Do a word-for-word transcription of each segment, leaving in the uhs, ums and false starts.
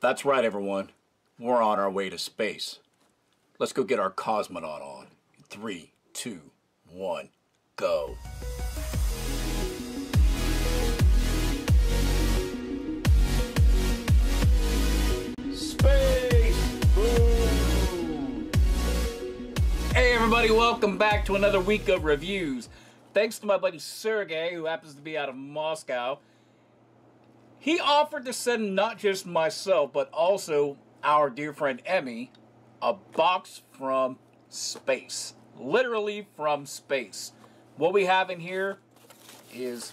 That's right, everyone. We're on our way to space. Let's go get our cosmonaut on. Three, two, one, go. Hey everybody, welcome back to another week of reviews. Thanks to my buddy Sergey, who happens to be out of Moscow. He offered to send not just myself, but also our dear friend Emmy, a box from space. Literally from space. What we have in here is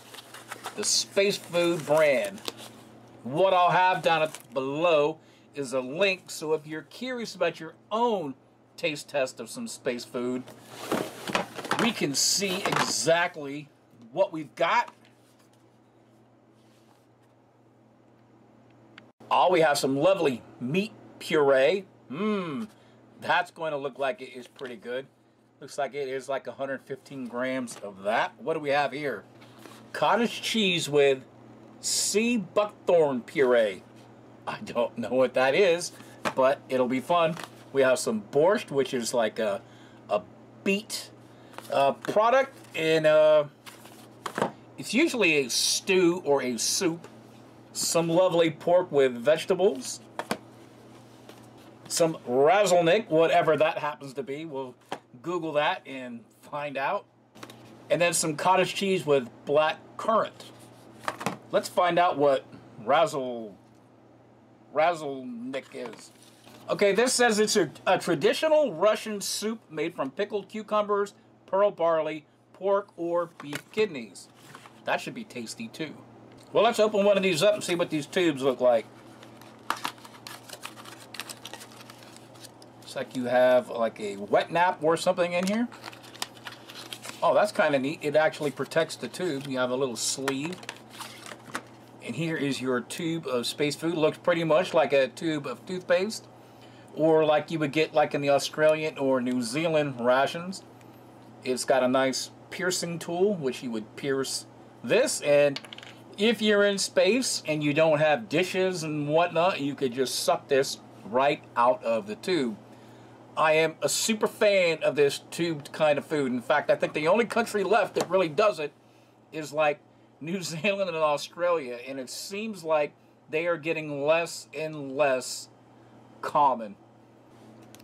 the Space Food brand. What I'll have down below is a link, so if you're curious about your own taste test of some space food, we can see exactly what we've got. Oh, we have some lovely meat puree. Mmm, that's going to look like it is pretty good. Looks like it is like one hundred fifteen grams of that. What do we have here? Cottage cheese with sea buckthorn puree. I don't know what that is, but it'll be fun. We have some borscht, which is like a, a beet uh, product, and uh, it's usually a stew or a soup. Some lovely pork with vegetables. Some rassolnik, whatever that happens to be. We'll Google that and find out. And then some cottage cheese with black currant. Let's find out what razzle, rassolnik is. Okay, this says it's a, a traditional Russian soup made from pickled cucumbers, pearl barley, pork, or beef kidneys. That should be tasty, too. Well, let's open one of these up and see what these tubes look like. Looks like you have like a wet nap or something in here. Oh, that's kind of neat. It actually protects the tube. You have a little sleeve. And here is your tube of space food. Looks pretty much like a tube of toothpaste, or like you would get like in the Australian or New Zealand rations. It's got a nice piercing tool, which you would pierce this, and if you're in space and you don't have dishes and whatnot, you could just suck this right out of the tube. I am a super fan of this tubed kind of food. In fact, I think the only country left that really does it is like New Zealand and Australia, and it seems like they are getting less and less common.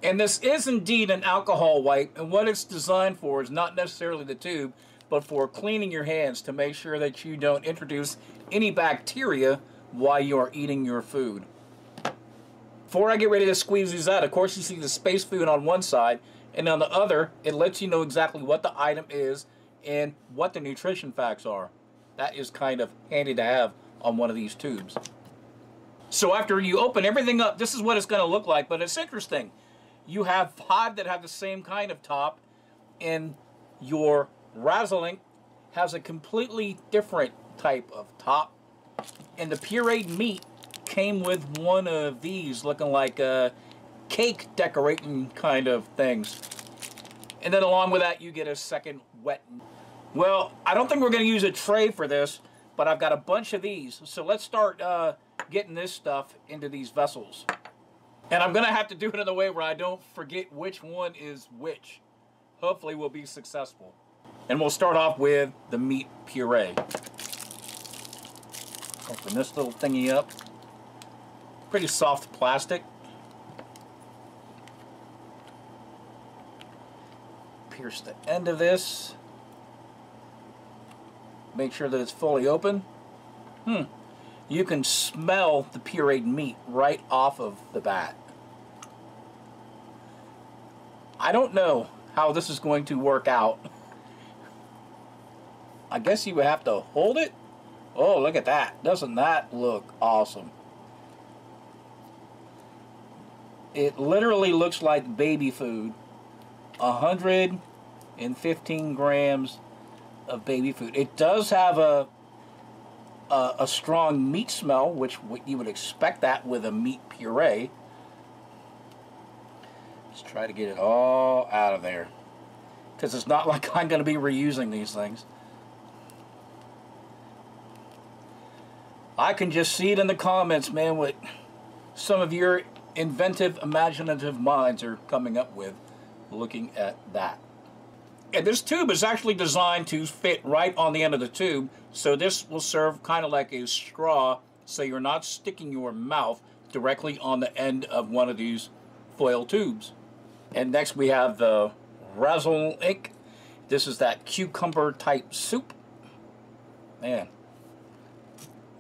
And this is indeed an alcohol wipe, and what it's designed for is not necessarily the tube, but for cleaning your hands to make sure that you don't introduce any bacteria while you are eating your food. Before I get ready to squeeze these out, of course you see the space food on one side, and on the other, it lets you know exactly what the item is and what the nutrition facts are. That is kind of handy to have on one of these tubes. So after you open everything up, this is what it's going to look like, but it's interesting. You have five that have the same kind of top, and your rassolnik has a completely different type of top. And the pureed meat came with one of these, looking like a cake decorating kind of things. And then along with that, you get a second wet. Well, I don't think we're going to use a tray for this, but I've got a bunch of these. So let's start uh, getting this stuff into these vessels. And I'm going to have to do it in a way where I don't forget which one is which. Hopefully we'll be successful. And we'll start off with the meat puree. Open this little thingy up. Pretty soft plastic. Pierce the end of this. Make sure that it's fully open. Hmm. You can smell the pureed meat right off of the bat. I don't know how this is going to work out. I guess you would have to hold it. Oh, look at that. Doesn't that look awesome? It literally looks like baby food. one hundred fifteen grams of baby food. It does have a Uh, a strong meat smell, which you would expect that with a meat puree. Let's try to get it all out of there, because it's not like I'm going to be reusing these things. I can just see it in the comments, man, what some of your inventive, imaginative minds are coming up with looking at that. And this tube is actually designed to fit right on the end of the tube, so this will serve kind of like a straw, so you're not sticking your mouth directly on the end of one of these foil tubes. And next we have the rassolnik. This is that cucumber type soup. Man,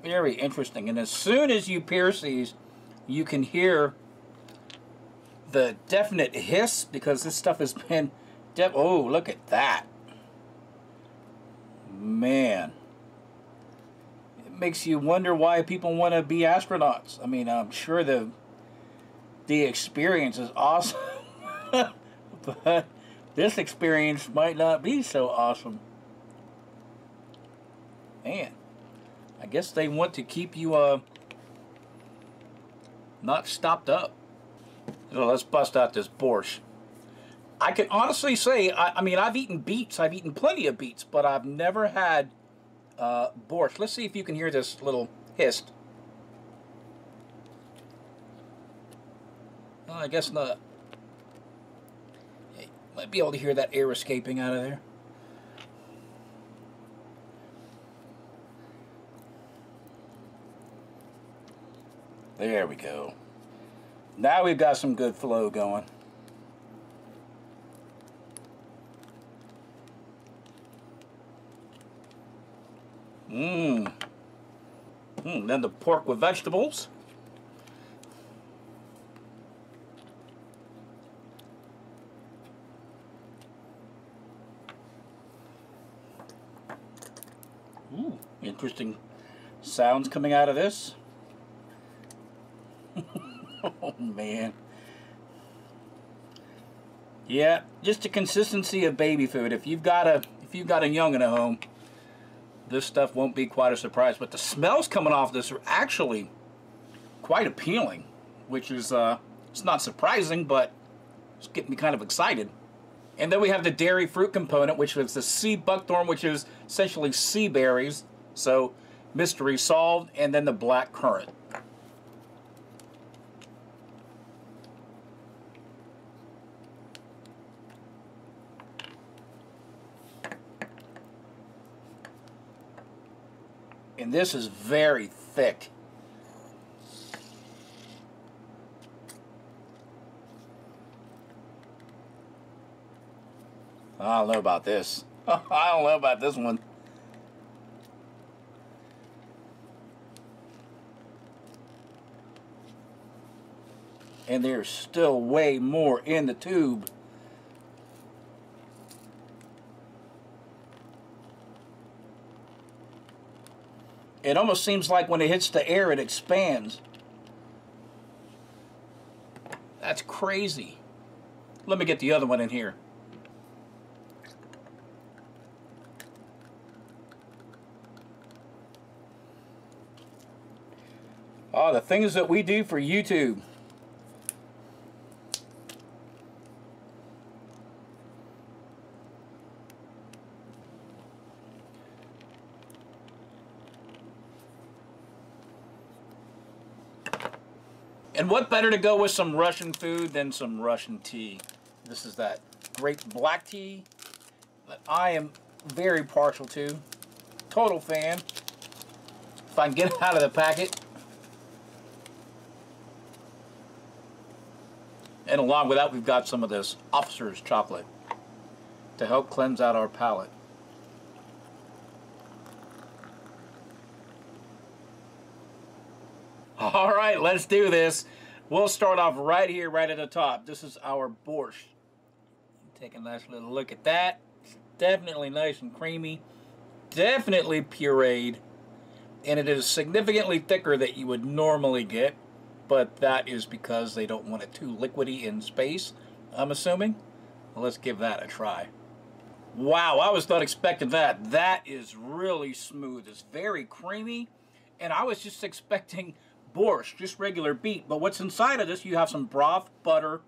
very interesting. And as soon as you pierce these, you can hear the definite hiss, because this stuff has been de oh, look at that. Man. It makes you wonder why people want to be astronauts. I mean, I'm sure the the experience is awesome. But this experience might not be so awesome. Man, I guess they want to keep you uh, not stopped up. So let's bust out this borscht. I can honestly say, I, I mean, I've eaten beets. I've eaten plenty of beets, but I've never had uh, borscht. Let's see if you can hear this little hiss. Oh, I guess not. Might be able to hear that air escaping out of there. There we go. Now we've got some good flow going. Mmm. Mm, then the pork with vegetables. Ooh, interesting sounds coming out of this. Oh, man. Yeah, just the consistency of baby food. If you've got a if you've got a young'un at home, this stuff won't be quite a surprise. But the smells coming off this are actually quite appealing, which is uh, it's not surprising, but it's getting me kind of excited. And then we have the dairy fruit component, which is the sea buckthorn, which is essentially sea berries. So, mystery solved. And then the black currant. And this is very thick. I don't know about this. I don't know about this one. And there's still way more in the tube. It almost seems like when it hits the air, it expands. That's crazy. Let me get the other one in here. Oh, the things that we do for YouTube. And what better to go with some Russian food than some Russian tea? This is that great black tea that I am very partial to. Total fan. If I can get it out of the packet. And along with that, we've got some of this officer's chocolate to help cleanse out our palate. All right, let's do this. We'll start off right here, right at the top. This is our borscht. Take a nice little look at that. It's definitely nice and creamy. Definitely pureed. And it is significantly thicker than you would normally get. But that is because they don't want it too liquidy in space, I'm assuming. Well, let's give that a try. Wow, I was not expecting that. That is really smooth. It's very creamy. And I was just expecting borscht, just regular beet. But what's inside of this, you have some broth, butter.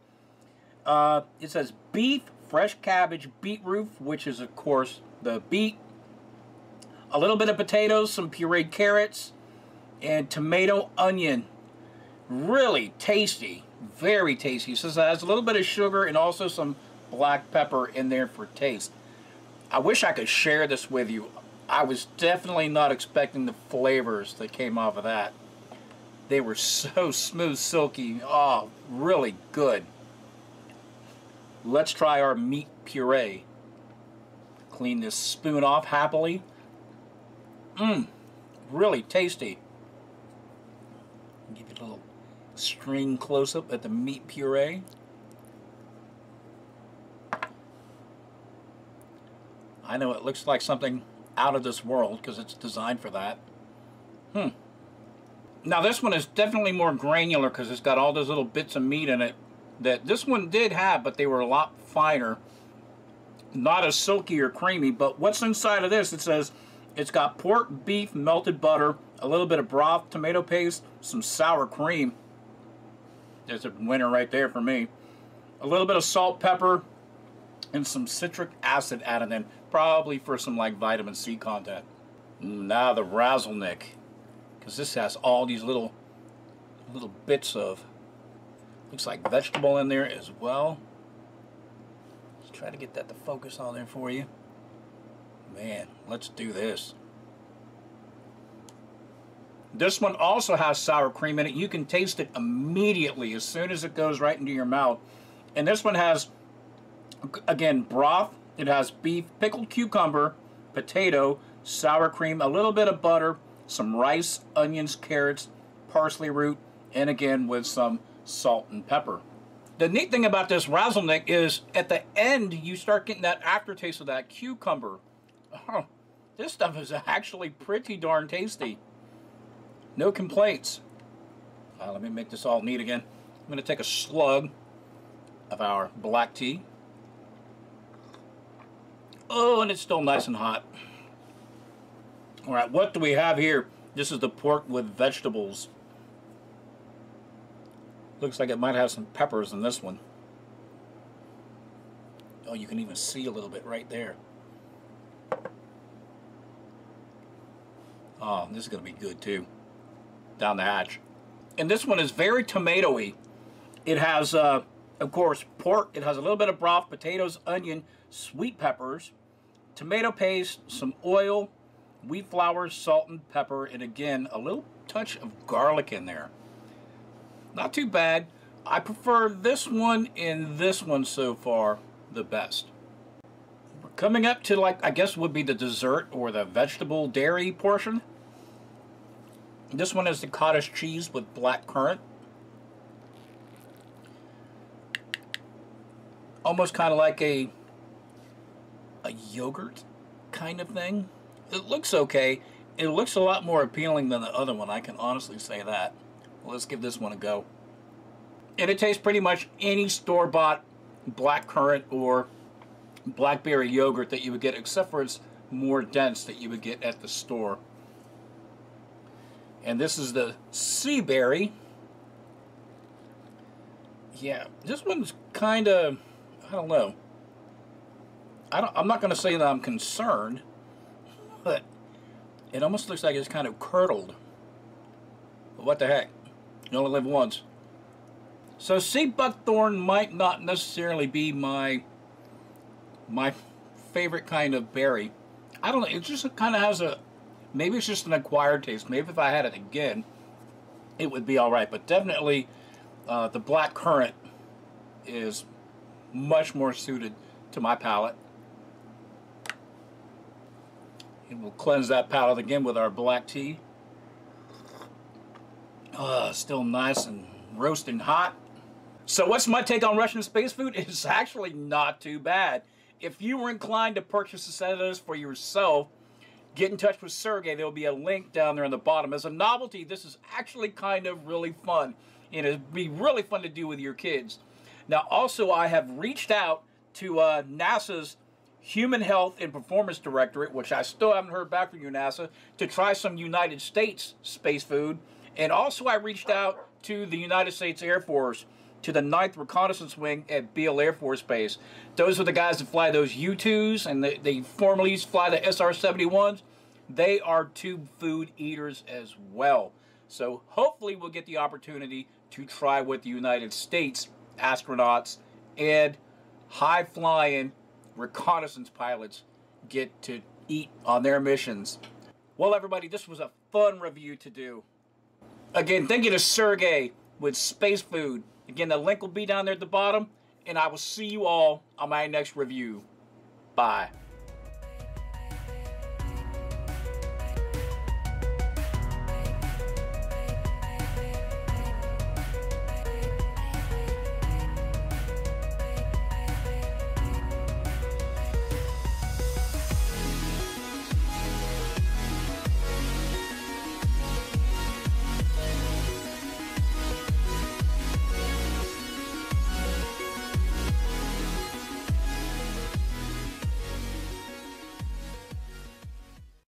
Uh, it says beef, fresh cabbage, beetroot, which is, of course, the beet. A little bit of potatoes, some pureed carrots, and tomato, onion. Really tasty, very tasty. So it has a little bit of sugar and also some black pepper in there for taste. I wish I could share this with you. I was definitely not expecting the flavors that came off of that. They were so smooth, silky, oh, really good. Let's try our meat puree. Clean this spoon off happily. Mmm, really tasty. Give you a little screen close-up at the meat puree. I know it looks like something out of this world because it's designed for that. Hmm. Now this one is definitely more granular because it's got all those little bits of meat in it that this one did have, but they were a lot finer. Not as silky or creamy, but what's inside of this, it says it's got pork, beef, melted butter, a little bit of broth, tomato paste, some sour cream. There's a winner right there for me. A little bit of salt, pepper, and some citric acid added in, probably for some like vitamin C content. Now the rassolnik, because this has all these little little bits of, looks like vegetable in there as well. Let's try to get that to focus on there for you. Man, let's do this. This one also has sour cream in it. You can taste it immediately as soon as it goes right into your mouth. And this one has, again, broth. It has beef, pickled cucumber, potato, sour cream, a little bit of butter, some rice, onions, carrots, parsley root, and again with some salt and pepper. The neat thing about this rassolnik is at the end you start getting that aftertaste of that cucumber. Oh, this stuff is actually pretty darn tasty. No complaints. Uh, let me make this all neat again. I'm going to take a slug of our black tea. Oh, and it's still nice and hot. All right, what do we have here? This is the pork with vegetables. Looks like it might have some peppers in this one. Oh, you can even see a little bit right there. Oh, this is going to be good too. Down the hatch. And this one is very tomatoey. It has, uh, of course, pork. It has a little bit of broth, potatoes, onion, sweet peppers, tomato paste, some oil, wheat flour, salt and pepper, and again, a little touch of garlic in there. Not too bad. I prefer this one and this one so far the best. We're coming up to, like, I guess would be the dessert or the vegetable dairy portion. This one is the cottage cheese with black currant. Almost kind of like a a yogurt kind of thing. It looks okay. It looks a lot more appealing than the other one. I can honestly say that. Well, let's give this one a go. And it tastes pretty much any store-bought black currant or blackberry yogurt that you would get, except for it's more dense that you would get at the store. And this is the sea berry. Yeah, this one's kind of, I don't know. I don't, I'm not going to say that I'm concerned, but it almost looks like it's kind of curdled. But what the heck? You only live once. So sea buckthorn might not necessarily be my my favorite kind of berry. I don't know. It just kind of has a, maybe it's just an acquired taste. Maybe if I had it again, it would be all right. But definitely, uh, the black currant is much more suited to my palate. And we'll cleanse that palate again with our black tea. Uh, still nice and roasting hot. So what's my take on Russian space food? It's actually not too bad. If you were inclined to purchase a set of those for yourself, get in touch with Sergey. There will be a link down there in the bottom. As a novelty, this is actually kind of really fun. And it'd be really fun to do with your kids. Now, also, I have reached out to uh, NASA's Human Health and Performance Directorate, which I still haven't heard back from you, NASA, to try some United States space food. And also, I reached out to the United States Air Force, to the ninth Reconnaissance Wing at Beale Air Force Base. Those are the guys that fly those U twos, and they, they formerly fly the S R seventy-ones. They are tube food eaters as well. So hopefully we'll get the opportunity to try with the United States astronauts and high-flying reconnaissance pilots get to eat on their missions. Well, everybody, this was a fun review to do. Again, thank you to Sergey with Space Food. Again, the link will be down there at the bottom, and I will see you all on my next review. Bye.